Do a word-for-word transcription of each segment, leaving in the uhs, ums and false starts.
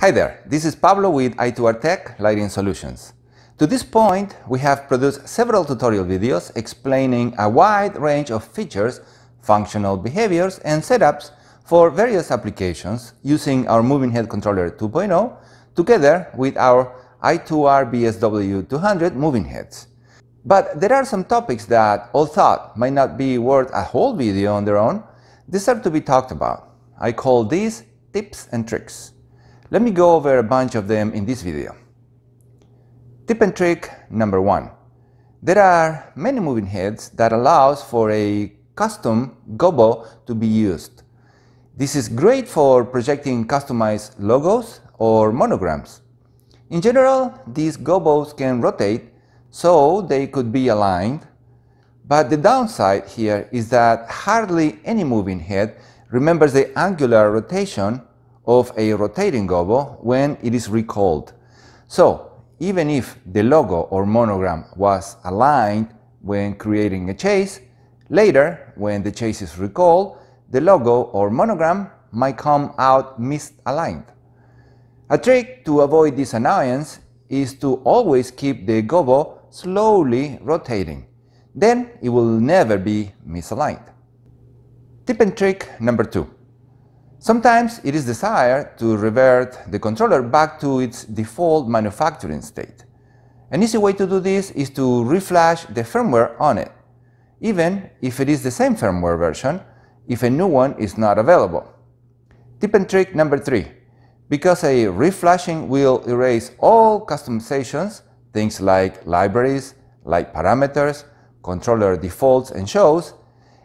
Hi there, this is Pablo with i two R Tech Lighting Solutions. To this point, we have produced several tutorial videos explaining a wide range of features, functional behaviors and setups for various applications using our Moving Head Controller two point oh together with our i two R B S W two hundred moving heads. But there are some topics that, although might not be worth a whole video on their own, deserve to be talked about. I call these tips and tricks. Let me go over a bunch of them in this video. Tip and trick number one. There are many moving heads that allows for a custom Gobo to be used. This is great for projecting customized logos or monograms. In general, these Gobos can rotate so they could be aligned, but the downside here is that hardly any moving head remembers the angular rotation of a rotating Gobo when it is recalled. So even if the logo or monogram was aligned when creating a chase, later when the chase is recalled, the logo or monogram might come out misaligned. A trick to avoid this annoyance is to always keep the Gobo slowly rotating. Then it will never be misaligned. Tip and trick number two. Sometimes it is desired to revert the controller back to its default manufacturing state. An easy way to do this is to reflash the firmware on it, even if it is the same firmware version, if a new one is not available. Tip and trick number three. Because a reflashing will erase all customizations, things like libraries, light parameters, controller defaults and shows,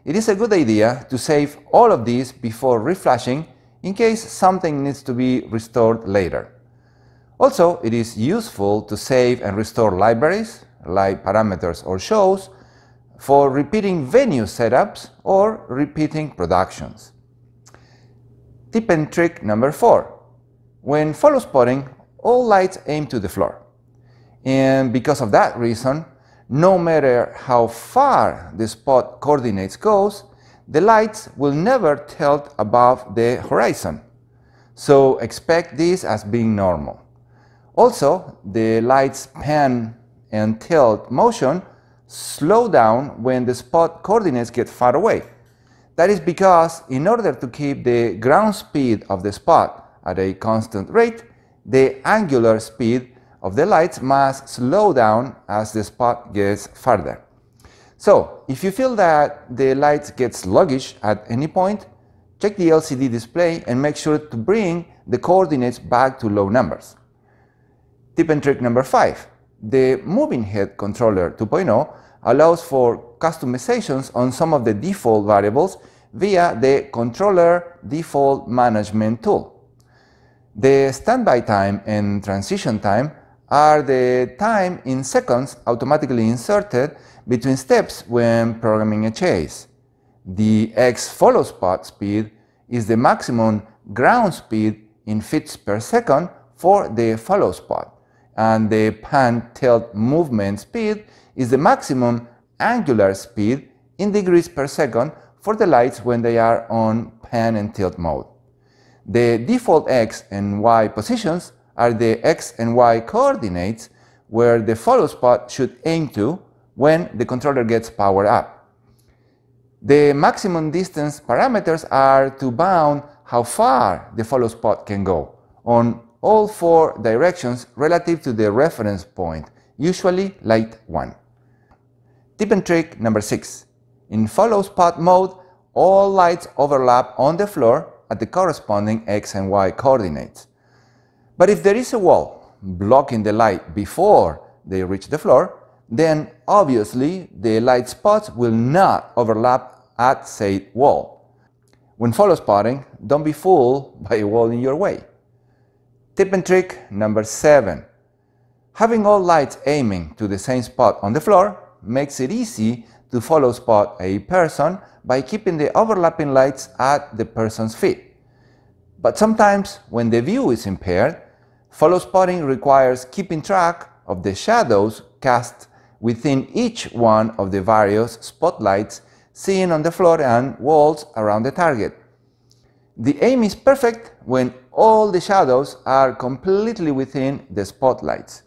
it is a good idea to save all of these before reflashing in case something needs to be restored later. Also, it is useful to save and restore libraries, light parameters or shows for repeating venue setups or repeating productions. Tip and trick number four. When followspotting, all lights aim to the floor. And because of that reason, no matter how far the spot coordinates goes, the lights will never tilt above the horizon. So expect this as being normal. Also, the lights pan and tilt motion slow down when the spot coordinates get far away. That is because in order to keep the ground speed of the spot at a constant rate, the angular speed of the lights must slow down as the spot gets farther. So, if you feel that the lights get sluggish at any point, check the L C D display and make sure to bring the coordinates back to low numbers. Tip and trick number five. The Moving Head Controller two point oh allows for customizations on some of the default variables via the Controller Default Management tool. The standby time and transition time are the time in seconds automatically inserted between steps when programming a chase. The X follow spot speed is the maximum ground speed in fits per second for the follow spot, and the pan tilt movement speed is the maximum angular speed in degrees per second for the lights when they are on pan and tilt mode. The default X and Y positions are the X and Y coordinates where the follow spot should aim to when the controller gets powered up. The maximum distance parameters are to bound how far the follow spot can go on all four directions relative to the reference point, usually light one. Tip and trick number six. In follow spot mode, all lights overlap on the floor at the corresponding X and Y coordinates. But if there is a wall blocking the light before they reach the floor, then obviously the light spots will not overlap at said wall. When follow spotting, don't be fooled by a wall in your way. Tip and trick number seven. Having all lights aiming to the same spot on the floor makes it easy to follow spot a person by keeping the overlapping lights at the person's feet. But sometimes, when the view is impaired, follow spotting requires keeping track of the shadows cast within each one of the various spotlights seen on the floor and walls around the target. The aim is perfect when all the shadows are completely within the spotlights.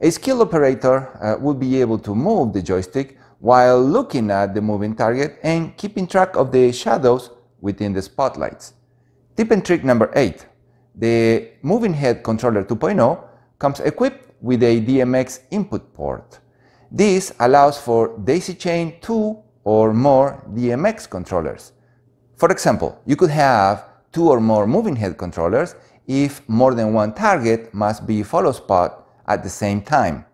A skilled operator uh, would be able to move the joystick while looking at the moving target and keeping track of the shadows within the spotlights. Tip and trick number eight. The Moving Head Controller two point oh comes equipped with a D M X input port. This allows for daisy chain two or more D M X controllers. For example, you could have two or more moving head controllers if more than one target must be follow spot at the same time.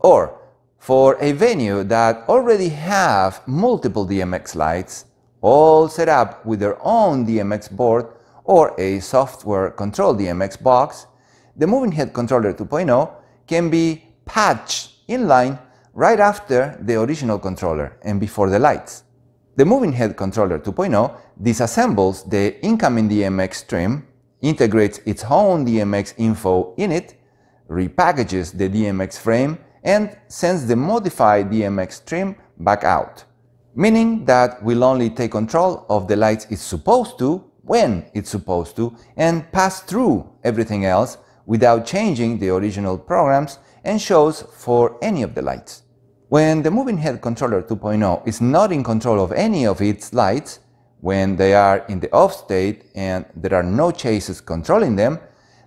Or for a venue that already have multiple D M X lights, all set up with their own D M X board or a software controlled D M X box, the Moving Head Controller two point oh can be patched inline right after the original controller and before the lights. The Moving Head Controller two point oh disassembles the incoming D M X trim, integrates its own D M X info in it, repackages the D M X frame, and sends the modified D M X trim back out, meaning that we'll only take control of the lights it's supposed to when it's supposed to and pass through everything else without changing the original programs and shows for any of the lights. When the Moving Head Controller two point oh is not in control of any of its lights, when they are in the off state and there are no chases controlling them,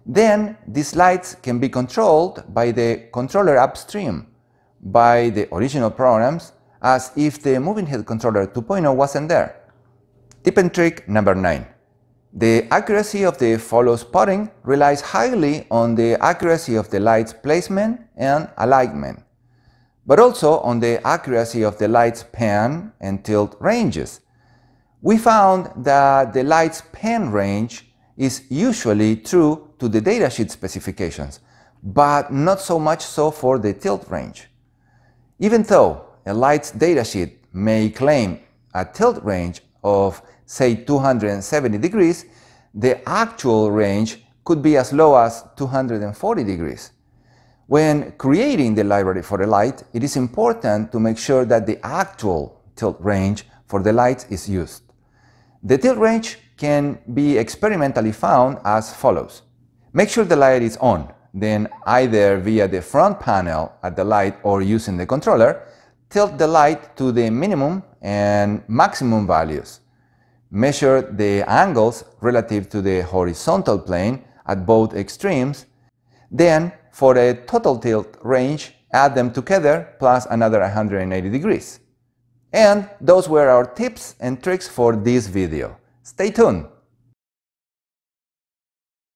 then these lights can be controlled by the controller upstream, by the original programs, as if the Moving Head Controller two point oh wasn't there. Tip and trick number nine. The accuracy of the follow spotting relies highly on the accuracy of the light's placement and alignment, but also on the accuracy of the light's pan and tilt ranges. We found that the light's pan range is usually true to the datasheet specifications, but not so much so for the tilt range. Even though a light's datasheet may claim a tilt range of say two hundred seventy degrees, the actual range could be as low as two hundred forty degrees. When creating the library for a light, it is important to make sure that the actual tilt range for the light is used. The tilt range can be experimentally found as follows. Make sure the light is on, then either via the front panel at the light or using the controller, tilt the light to the minimum and maximum values. Measure the angles relative to the horizontal plane at both extremes. Then, for a total tilt range, add them together plus another one hundred eighty degrees. And those were our tips and tricks for this video. Stay tuned!